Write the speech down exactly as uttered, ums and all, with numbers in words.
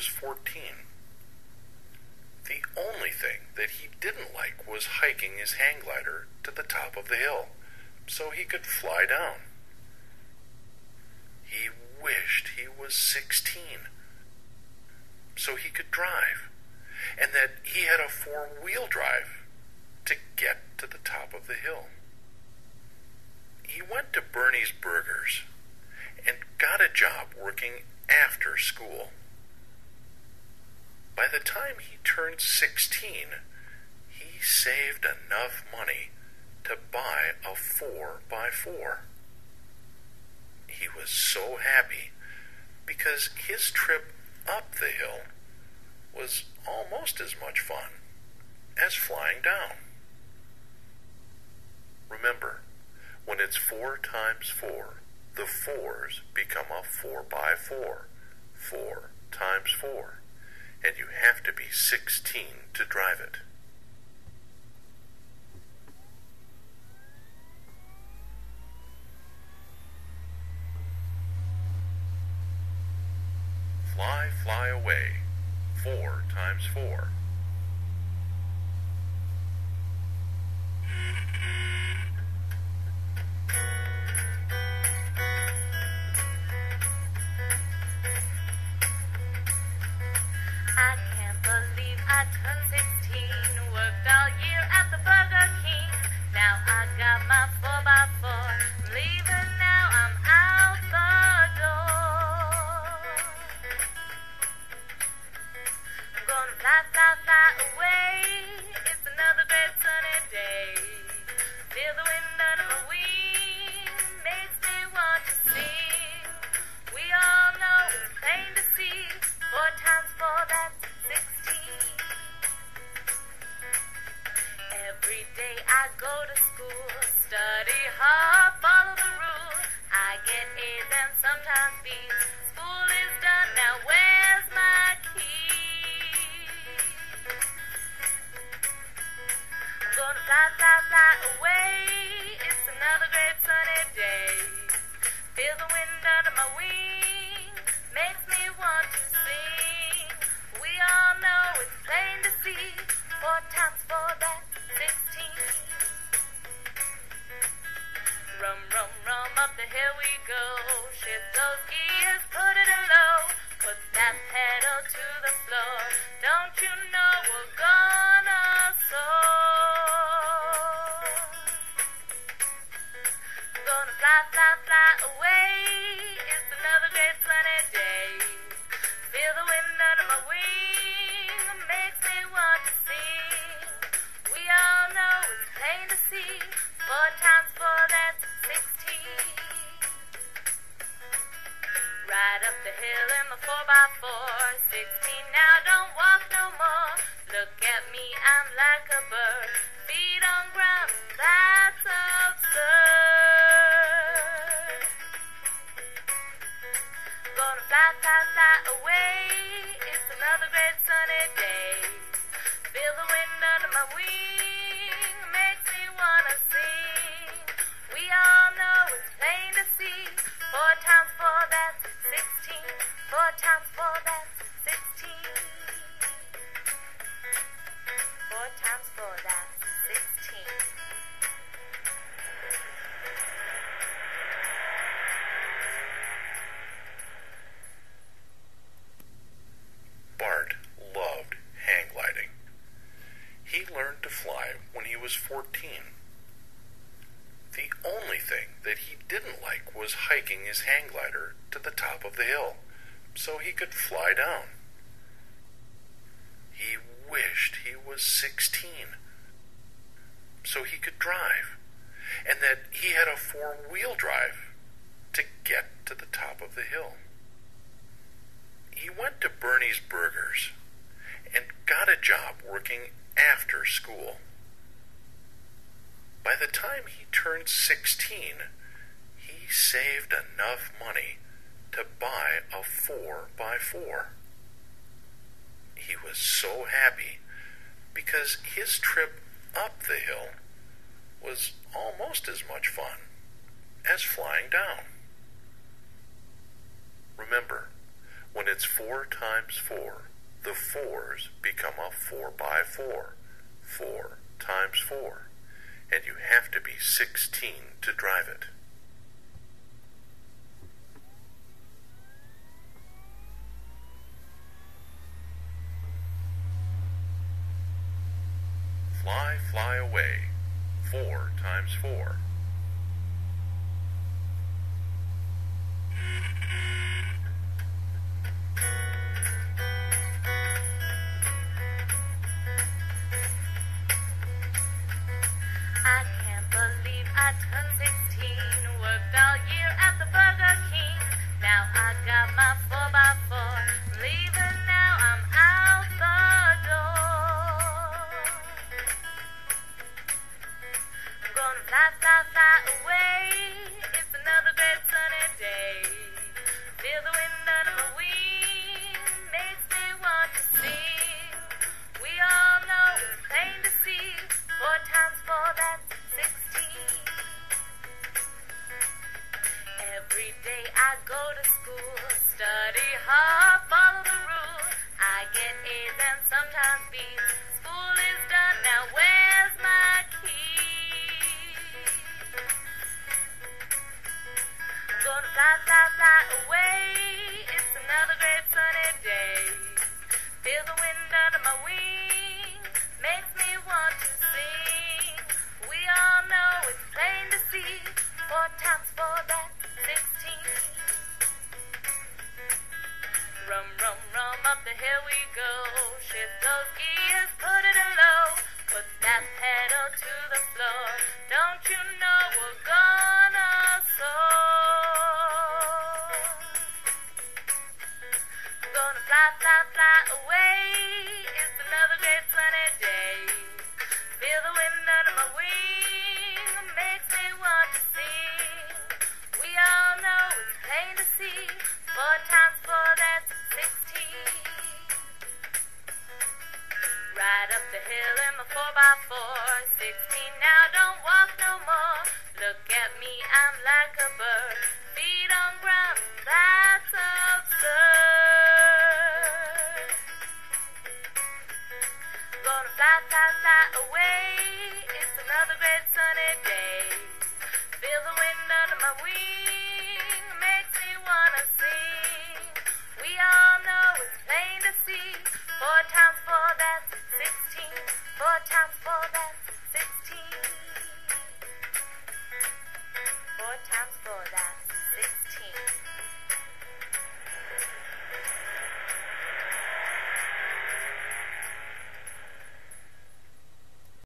was fourteen. The only thing that he didn't like was hiking his hang glider to the top of the hill so he could fly down. He wished he was sixteen so he could drive, and that he had a four-wheel drive to get to the top of the hill. He went to Bernie's Burgers and got a job working after school. By the time he turned sixteen, he saved enough money to buy a four by four. He was so happy because his trip up the hill was almost as much fun as flying down. Remember, when it's four times four, the fours become a four by four, four times four, and you have to be sixteen to drive it. Fly, fly away, four times four. fourteen. The only thing that he didn't like was hiking his hang glider to the top of the hill so he could fly down. He wished he was sixteen so he could drive, and that he had a four-wheel drive to get to the top of the hill. He went to Bernie's Burgers and got a job working after school. By the time he turned sixteen, he saved enough money to buy a four by four. He was so happy because his trip up the hill was almost as much fun as flying down. Remember, When it's four times four, the fours become a four by four, four times four, and you have to be sixteen to drive it. Fly, fly away, four times four. Four times four, that's sixteen.